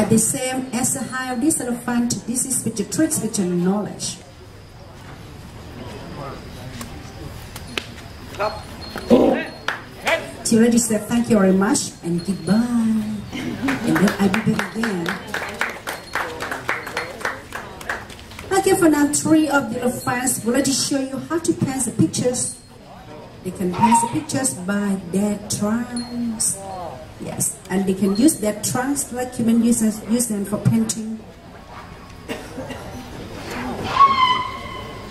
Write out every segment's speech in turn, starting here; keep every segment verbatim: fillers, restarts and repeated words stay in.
At the same as a highly relevant, this is with the tricks with the knowledge. Children, thank you very much and goodbye. And then I do it again. Okay, for now, three of the fans will already show you how to pass the pictures. They can pass the pictures by their trunks. Yes, and they can use their trunks like human users use them for painting.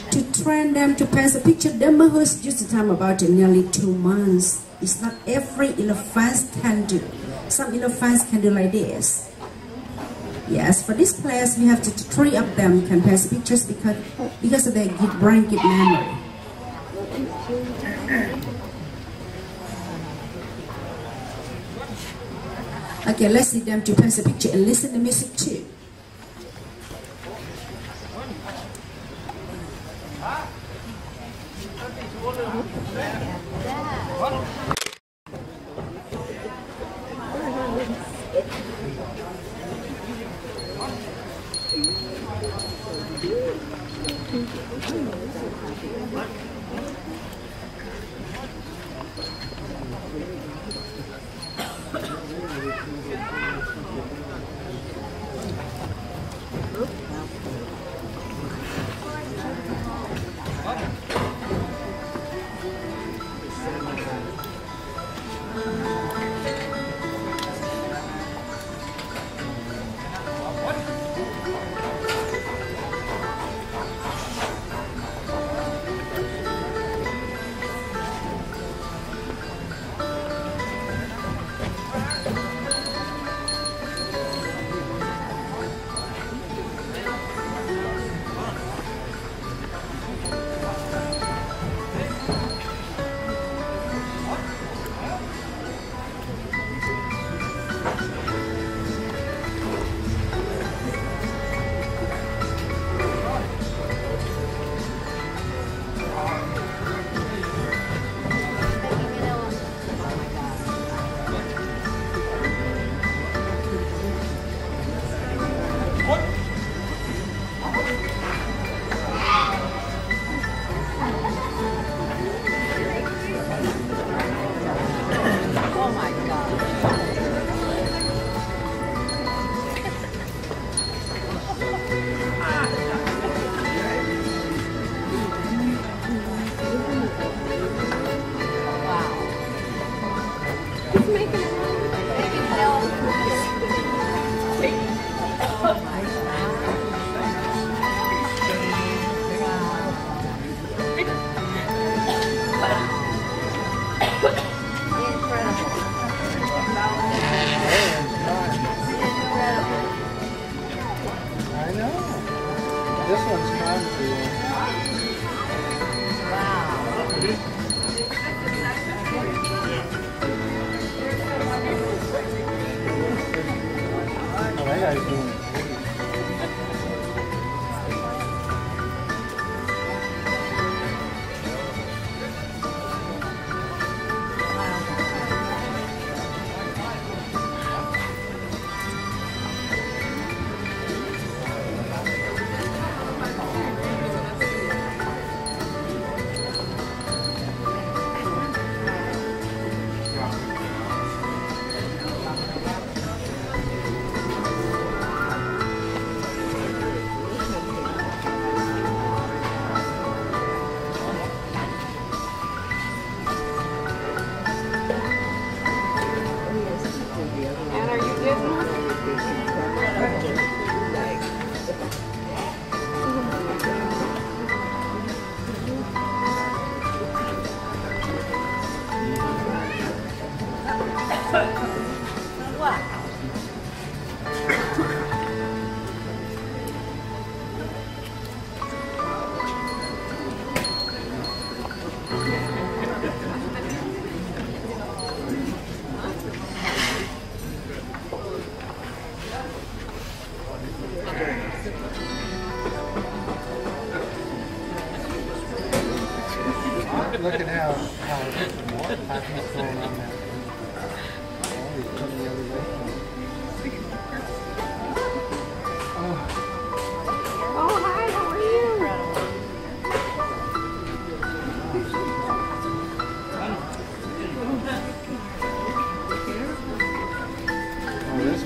To train them to pass a picture, the Mahus used the time about nearly two months. It's not every elephant can do. Some elephants can do like this. Yes, for this class, we have to three of them can pass pictures because because of their good brain, good memory. Okay, let's see them to pass a picture and listen to music too.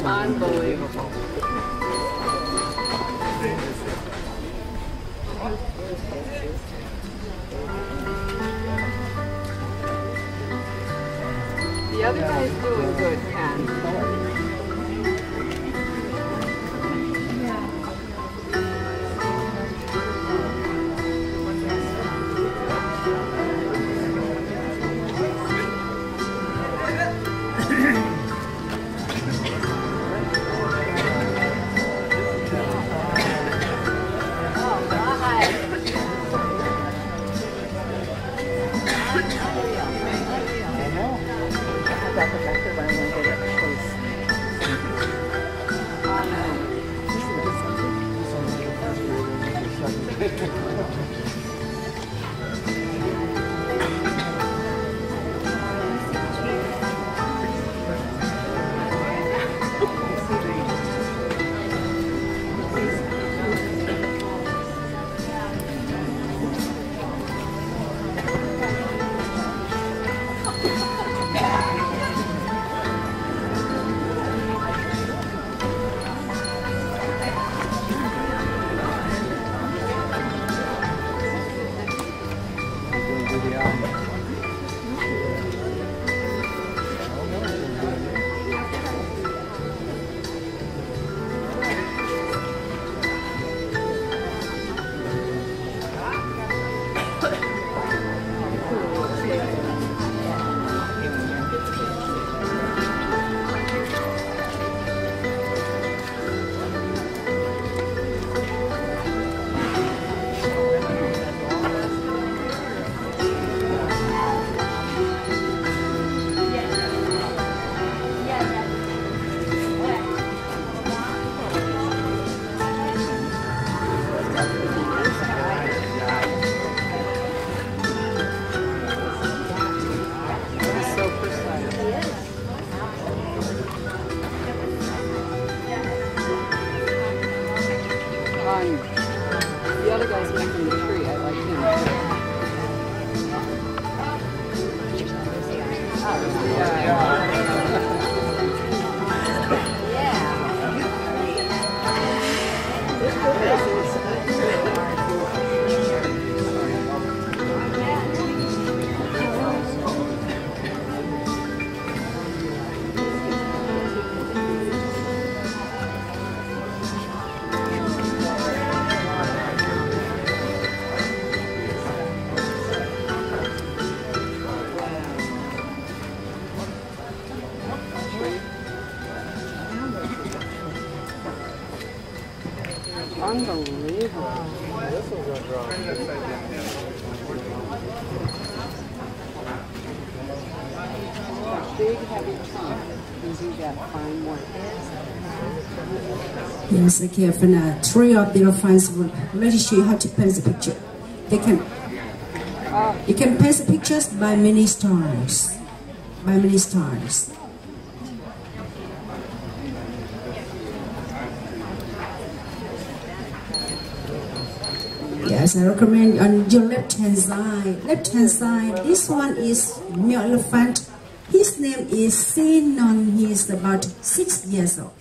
Unbelievable. The other guy's doing good, Ken. Yes, I can find a three of their fans will really show you how to paint the picture. They can you can paint the pictures by many stars. By many stars. Yes, I recommend on your left hand side. Left hand side. This one is male elephant. His name is Sinan. He is about six years old.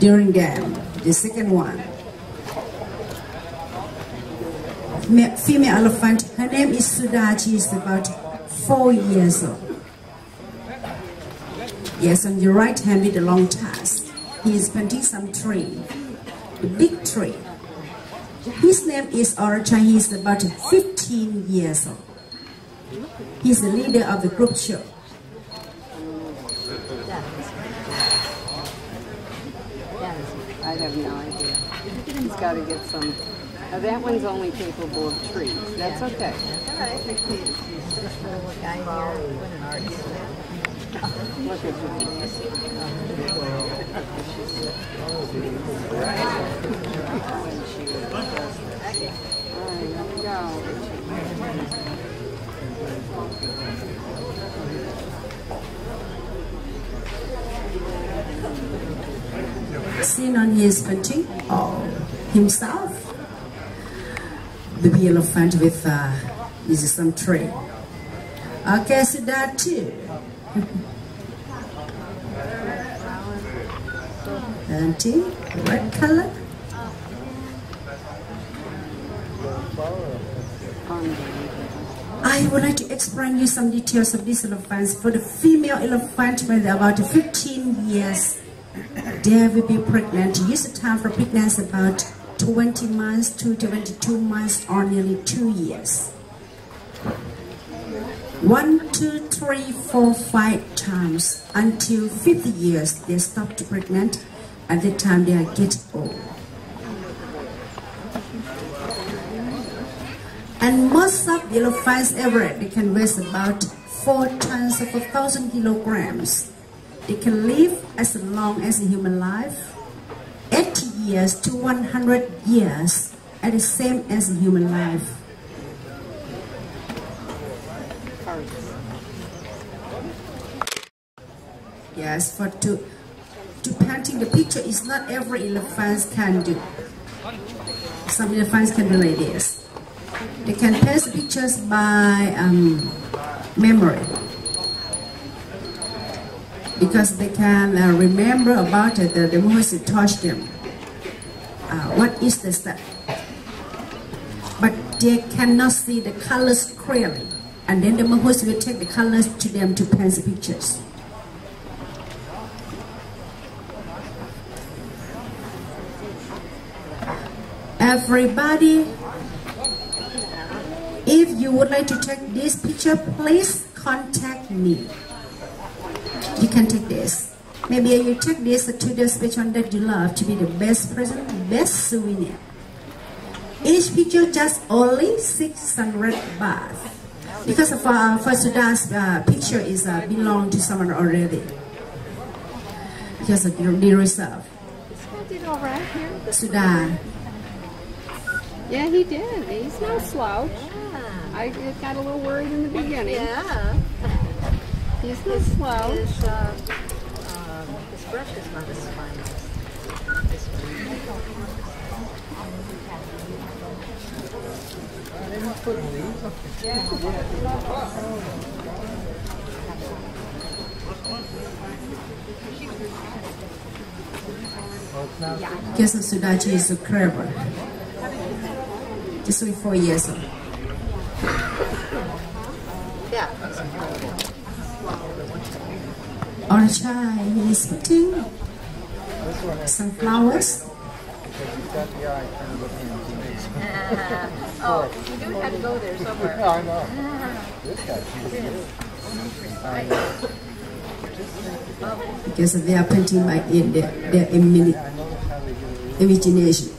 During game, the second one. Female elephant, her name is Suda. She is about four years old. Yes, on your right hand with a long task. He is painting some tree, a big tree. His name is Aura Chang. He is about fifteen years old. He is the leader of the group show. I have no idea. He's got to get some. Now that one's only capable of trees. That's okay. Look at you. Sinan, he is painting oh, himself. The elephant with uh, is some tree. I guess that too. Auntie, what color? I would like to explain you some details of these elephants. For the female elephant, when they're about fifteen years, they will be pregnant. Use the time for pregnancy about twenty months to twenty-two months or nearly two years. One, two, three, four, five times until fifty years they stop to pregnant. At the time they are get old. And most of the elephants ever they can weigh about four tons of a thousand kilograms. They can live as long as a human life, eighty years to one hundred years, at the same as a human life. Yes, for to to painting the picture is not every elephant can do. Some elephants can do like this. They can paint pictures by um, memory, because they can uh, remember about it, the, the moments it touched them. Uh, what is the step? But they cannot see the colors clearly, and then the host will take the colors to them to paint the pictures. Everybody, if you would like to take this picture, please contact me. You can take this. Maybe you take this to the special that you love to be the best present, best souvenir. Each picture just only six hundred baht. Because of, uh, for Suda's uh, picture is uh, belong to someone already. Because of the, the reserve. He did all right here. Suda. Yeah, he did. He's no slouch. Yeah. I got a little worried in the beginning. Yeah. He's no slouch. His, uh, um, his brush is not as fine as this one. Guess the Sudachi is a clever. Just four years old. Yeah. Aura Chang is putting some flowers. Uh, oh, you do have to go there somewhere. I know. This because they are painting by their, their imagination.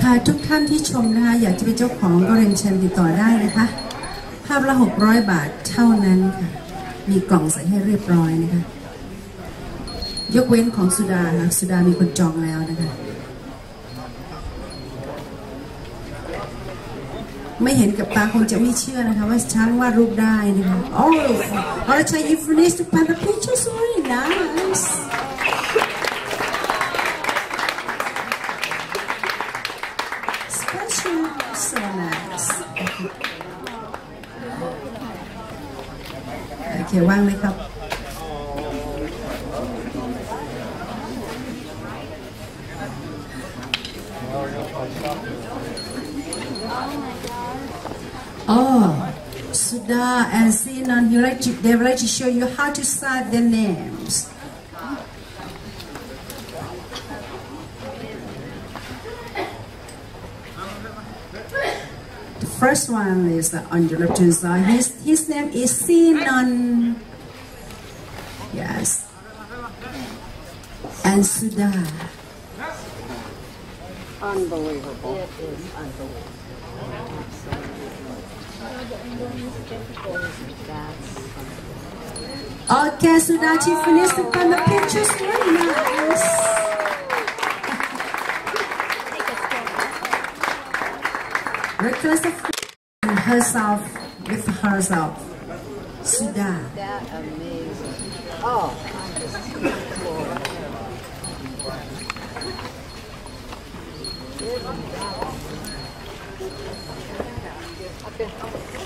ค่ะทุกท่านที่ชมนะคะอยากจะไปยกของก็เรียนเชิญติดต่อได้นะคะภาพละหกร้อยบาทเท่านั้นค่ะมีกล่องใส่ให้เรียบร้อยนะคะยกเว้นของสุดาค่ะสุดามีคนจองแล้วนะคะไม่เห็นกับตาคงจะไม่เชื่อนะคะว่าช้างวาดรูปได้นะคะ Oh, you finished the panel picture so very nice. So nice. Okay, one leg up. Oh, Suda and Sinan, you like to, they would like to show you how to sign their names. First one is uh, on the left-hand side. His, his name is Sinan. Yes. And Suda. Unbelievable. It is unbelievable. That's Okay, Suda, she finished up on the pictures. Very nice. Request herself with herself. Suda. That amazing. Oh, I'm just cool. I've been